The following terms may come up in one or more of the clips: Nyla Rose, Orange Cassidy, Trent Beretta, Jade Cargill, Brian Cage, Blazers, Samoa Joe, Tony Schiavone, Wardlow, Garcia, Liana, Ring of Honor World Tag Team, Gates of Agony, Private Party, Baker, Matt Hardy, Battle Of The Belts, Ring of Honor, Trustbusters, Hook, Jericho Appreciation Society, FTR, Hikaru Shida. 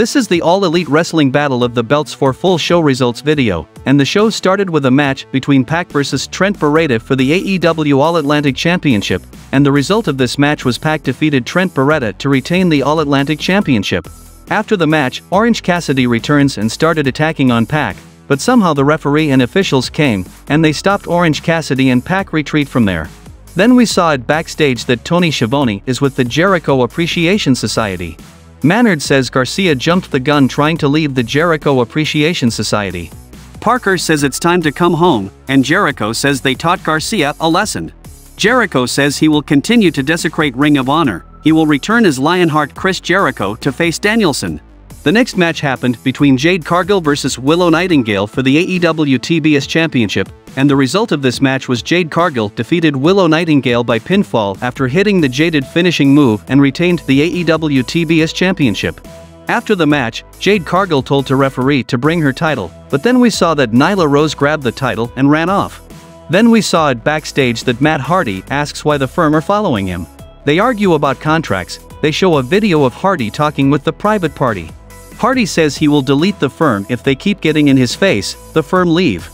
This is the All Elite Wrestling Battle of the Belts for full show results video, and the show started with a match between Pac vs Trent Beretta for the AEW All Atlantic Championship, and the result of this match was Pac defeated Trent Beretta to retain the All Atlantic Championship. After the match, Orange Cassidy returns and started attacking on Pac, but somehow the referee and officials came, and they stopped Orange Cassidy and Pac retreat from there. Then we saw it backstage that Tony Schiavone is with the Jericho Appreciation Society. Mannard says Garcia jumped the gun trying to leave the Jericho Appreciation Society. Parker says it's time to come home, and Jericho says they taught Garcia a lesson. Jericho says he will continue to desecrate Ring of Honor, he will return as Lionheart Chris Jericho to face Danielson. The next match happened between Jade Cargill vs Willow Nightingale for the AEW TBS Championship, and the result of this match was Jade Cargill defeated Willow Nightingale by pinfall after hitting the jaded finishing move and retained the AEW TBS Championship. After the match, Jade Cargill told the referee to bring her title, but then we saw that Nyla Rose grabbed the title and ran off. Then we saw it backstage that Matt Hardy asks why the firm are following him. They argue about contracts, they show a video of Hardy talking with the Private Party. Hardy says he will delete the firm if they keep getting in his face, the firm leave.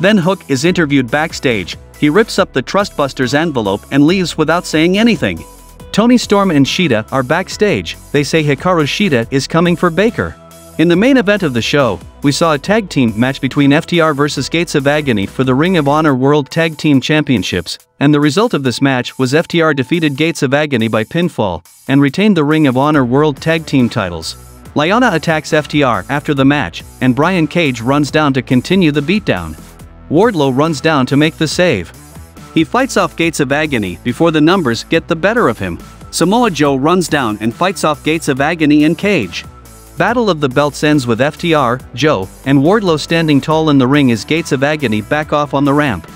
Then Hook is interviewed backstage, he rips up the Trustbusters envelope and leaves without saying anything. Tony Storm and Shida are backstage, they say Hikaru Shida is coming for Baker. In the main event of the show, we saw a tag team match between FTR vs Gates of Agony for the Ring of Honor World Tag Team Championships, and the result of this match was FTR defeated Gates of Agony by pinfall, and retained the Ring of Honor World Tag Team titles. Liana attacks FTR after the match, and Brian Cage runs down to continue the beatdown. Wardlow runs down to make the save. He fights off Gates of Agony before the numbers get the better of him. Samoa Joe runs down and fights off Gates of Agony and Cage. Battle of the Belts ends with FTR, Joe, and Wardlow standing tall in the ring as Gates of Agony back off on the ramp.